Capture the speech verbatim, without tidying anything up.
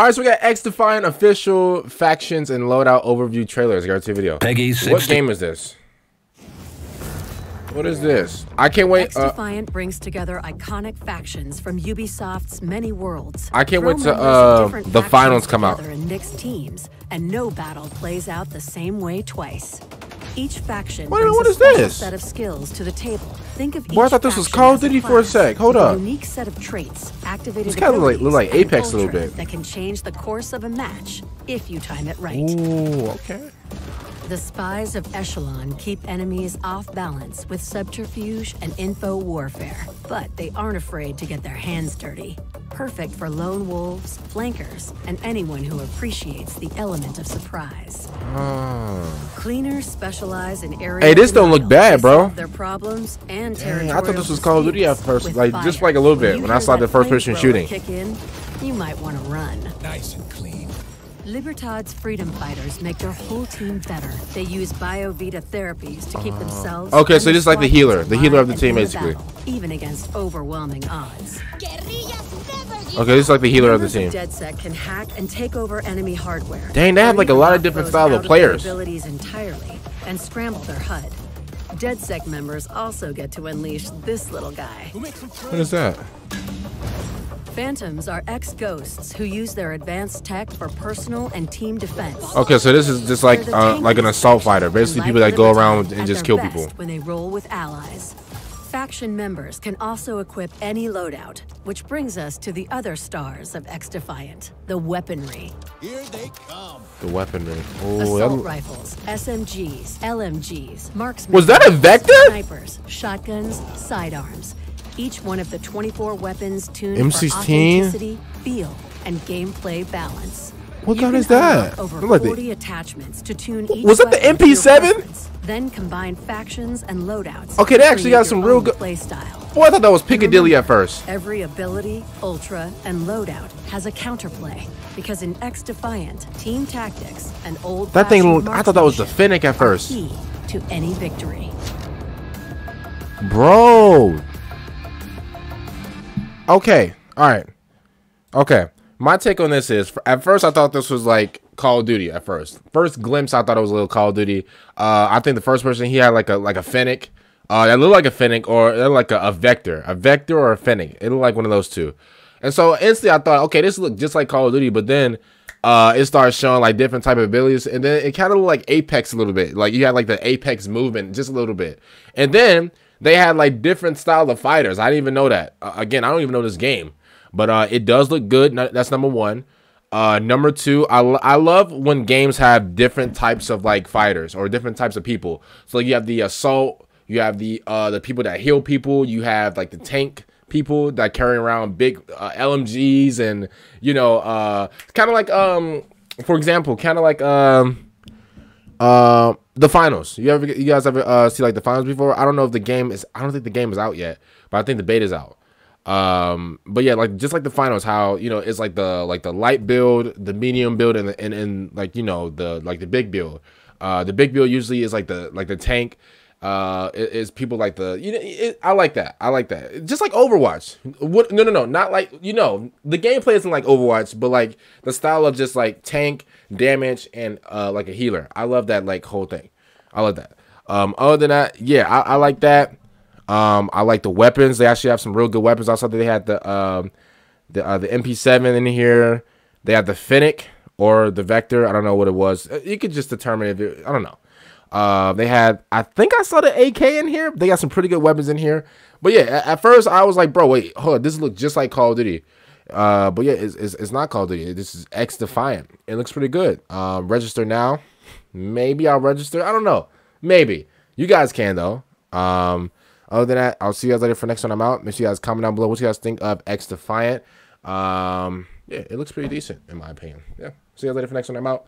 All right, so we got XDefiant official factions and loadout overview trailers. Go to video. Peggy sixty. What game is this? What is this? I can't wait. XDefiant uh, brings together iconic factions from Ubisoft's many worlds. I can't Throw wait to uh, the finals come out. In mixed teams, and no battle plays out the same way twice. Each faction what, brings what is a this? set of skills to the table. Think of each Boy, I thought this was Call of Duty for a sec. Hold up. Unique set of traits, activated kind of like, look like Apex a little bit. That can change the course of a match if you time it right. Ooh, okay. The spies of Echelon keep enemies off balance with subterfuge and info warfare, but they aren't afraid to get their hands dirty. Perfect for lone wolves, flankers, and anyone who appreciates the element of surprise. Oh. Cleaners specialize in areas. Hey, this don't look bad, bro. Their problems and Dang, I thought this was Call of Duty at first, like fire. just like a little bit when, when I saw the first-person shooting. Kick in, you might want to run. Nice and clean. Libertad's freedom fighters make their whole team better. They use biovita therapies to keep uh, themselves. Okay, so just like the healer, the healer of the team, basically. Battle, even against overwhelming odds. Okay, just like the healer of the team. DedSec can hack and take over enemy hardware. Dang, they have like a lot of different style of players. Abilities entirely and scramble their H U D. DedSec members also get to unleash this little guy. What is that? Phantoms are ex-ghosts who use their advanced tech for personal and team defense. Okay, so this is just like uh, like an assault fighter. Basically, people that go around and just kill people. When they roll with allies, faction members can also equip any loadout, which brings us to the other stars of XDefiant: the weaponry. Here they come. The weaponry. Oh, assault rifles, S M Gs, L M Gs, marksmen. Was that a Vector? Snipers, shotguns, sidearms. Each one of the twenty-four weapons tuned M sixteen? for authenticity, feel, and gameplay balance. What gun is that? Over forty attachments to tune each Was that the M P seven? Then combine factions and loadouts. Okay, they actually got some real good play style. Boy, I thought that was Piccadilly at first. Every ability, ultra, and loadout has a counterplay because in XDefiant, team tactics and old that thing. I thought that was the Fennec at first. Key to any victory, bro. Okay, all right. Okay, my take on this is, at first I thought this was like Call of Duty. At first, first glimpse, I thought it was a little Call of Duty. Uh, I think the first person he had like a like a Fennec. Uh, that looked like a Fennec or like a, a Vector, a Vector or a Fennec. It looked like one of those two. And so instantly I thought, okay, this looked just like Call of Duty. But then uh, it started showing like different type of abilities, and then it kind of looked like Apex a little bit. Like you had like the Apex movement just a little bit, and then they had like different style of fighters. I didn't even know that. Uh, again, I don't even know this game, but uh, it does look good. No, that's number one. Uh, number two, I, I love when games have different types of like fighters or different types of people. So like, you have the assault, you have the uh, the people that heal people, you have like the tank people that carry around big uh, L M Gs, and you know, uh, kind of like um, for example, kind of like um. Uh, the finals. You ever, you guys ever uh, see like the finals before? I don't know if the game is. I don't think the game is out yet, but I think the beta is out. Um, but yeah, like just like the finals, how you know it's like the like the light build, the medium build, and and and like you know the like the big build. Uh, the big build usually is like the like the tank. Uh, it, it's people like the you know. It, I like that. I like that. Just like Overwatch. What? No, no, no. Not like you know the gameplay isn't like Overwatch, but like the style of just like tank, damage, and uh like a healer. I love that like whole thing. I love that. Um other than that, yeah, I, I like that. um I like the weapons. They actually have some real good weapons. Also, they had the um the uh, the M P seven in here. They had the Fennec or the Vector. I don't know what it was. You could just determine if it, I don't know. Uh they had, I think I saw the A K in here. They got some pretty good weapons in here. But yeah, at, at first I was like, bro, wait, hold on, this looks just like Call of Duty. Uh, but yeah, it's, it's, it's not Call of Duty. This is XDefiant. It looks pretty good. Um, register now. Maybe I'll register. I don't know. Maybe. You guys can, though. Um, other than that, I'll see you guys later for next time I'm out. Make sure you guys comment down below what you guys think of XDefiant. Um, yeah, it looks pretty decent, in my opinion. Yeah. See you guys later for next time I'm out.